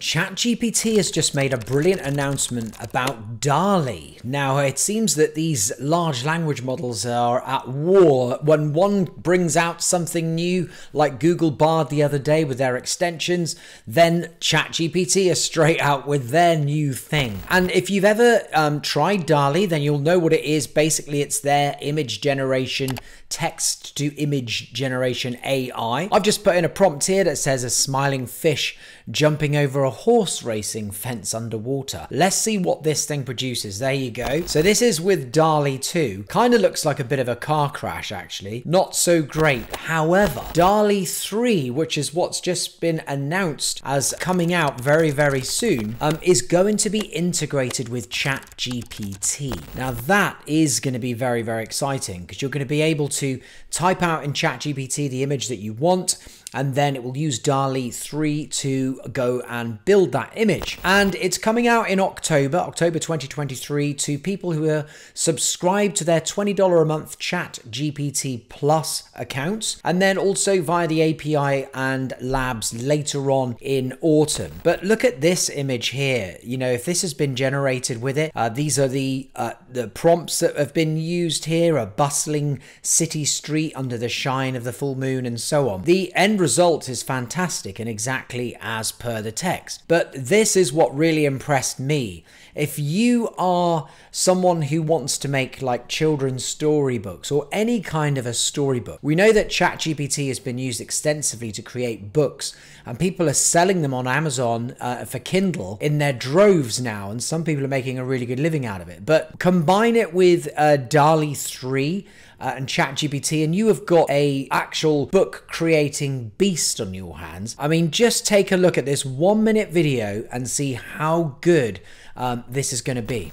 ChatGPT has just made a brilliant announcement about DALL-E. Now, it seems that these large language models are at war. When one brings out something new, like Google Bard the other day with their extensions, then ChatGPT is straight out with their new thing. And if you've ever tried DALL-E, then you'll know what it is. Basically, it's their image generation, text to image generation AI. I've just put in a prompt here that says a smiling fish jumping over a horse racing fence underwater. Let's see what this thing produces. There you go. So this is with DALL-E 2. Kind of looks like a bit of a car crash, actually. Not so great. However, DALL-E 3, which is what's just been announced as coming out very, very soon, is going to be integrated with ChatGPT. Now that is going to be very, very exciting because you're going to be able to type out in ChatGPT the image that you want, and then it will use DALL-E 3 to go and build that image. And it's coming out in October 2023 to people who are subscribed to their $20 a month ChatGPT Plus accounts, and then also via the API and labs later on in autumn. But look at this image here. You know, if this has been generated with it, these are the prompts that have been used here: a bustling city street under the shine of the full moon and so on. The end result is fantastic and exactly as per the text. But this is what really impressed me. If you are someone who wants to make like children's storybooks or any kind of a storybook, we know that ChatGPT has been used extensively to create books, and people are selling them on Amazon for Kindle in their droves now, and some people are making a really good living out of it. But combine it with DALL-E 3 and ChatGPT, and you have got a actual book creating beast on your hands. I mean, just take a look at this 1-minute video and see how good this is going to be.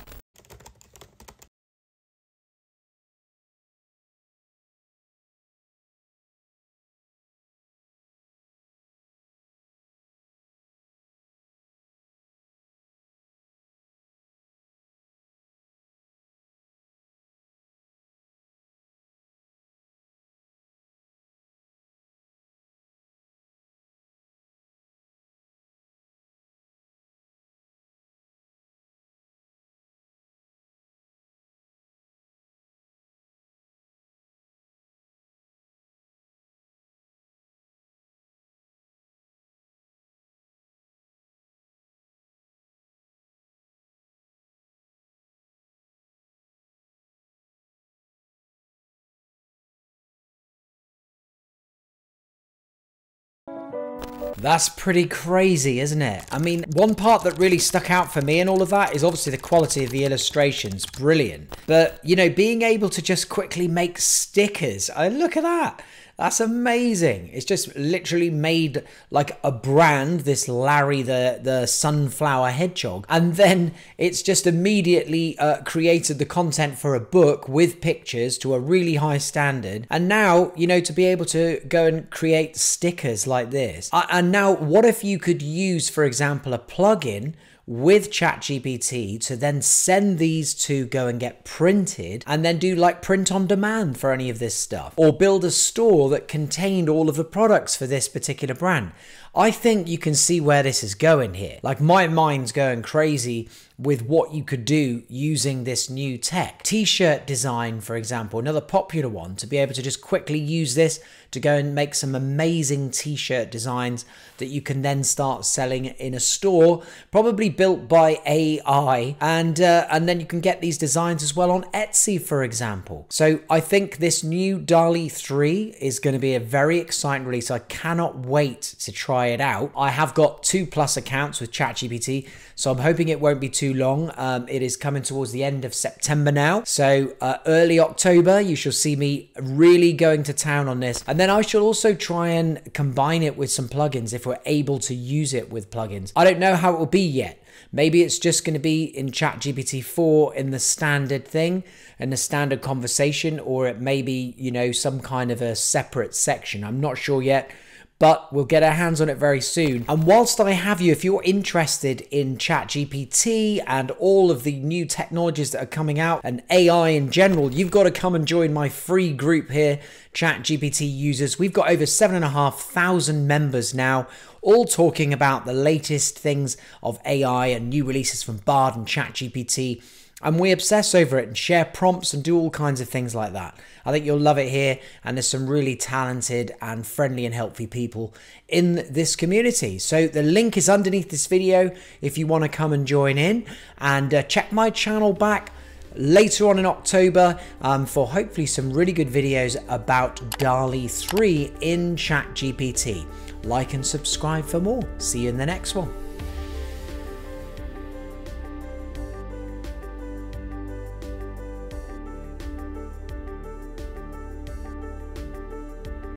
That's pretty crazy, isn't it? I mean, one part that really stuck out for me in all of that is obviously the quality of the illustrations. Brilliant. But, you know, being able to just quickly make stickers. Oh, look at that. That's amazing. It's just literally made like a brand, this Larry the Sunflower Hedgehog. And then it's just immediately created the content for a book with pictures to a really high standard. And now, you know, to be able to go and create stickers like this. And now what if you could use, for example, a plugin with ChatGPT to then send these to go and get printed, and then do like print on demand for any of this stuff, or build a store that contained all of the products for this particular brand? I think you can see where this is going here. Like, my mind's going crazy with what you could do using this new tech. T-shirt design, for example, another popular one, to be able to just quickly use this to go and make some amazing T-shirt designs that you can then start selling in a store, probably built by AI, and then you can get these designs as well on Etsy, for example. So I think this new DALL-E 3 is going to be a very exciting release. I cannot wait to try it out. I have got 2+ accounts with ChatGPT, so I'm hoping it won't be too long. It is coming towards the end of September now, so early October you shall see me really going to town on this, and then I shall also try and combine it with some plugins if we're able to use it with plugins. I don't know how it will be yet. Maybe it's just going to be in ChatGPT 4 in the standard thing, in the standard conversation, or it may be, you know, some kind of a separate section. I'm not sure yet, but we'll get our hands on it very soon. And whilst I have you, if you're interested in ChatGPT and all of the new technologies that are coming out and AI in general, you've got to come and join my free group here, ChatGPT users. We've got over 7,500 members now, all talking about the latest things of AI and new releases from Bard and ChatGPT. And we obsess over it and share prompts and do all kinds of things like that. I think you'll love it here. And there's some really talented and friendly and helpful people in this community. So the link is underneath this video if you want to come and join in, and check my channel back later on in October for hopefully some really good videos about DALL-E 3 in ChatGPT. Like and subscribe for more. See you in the next one.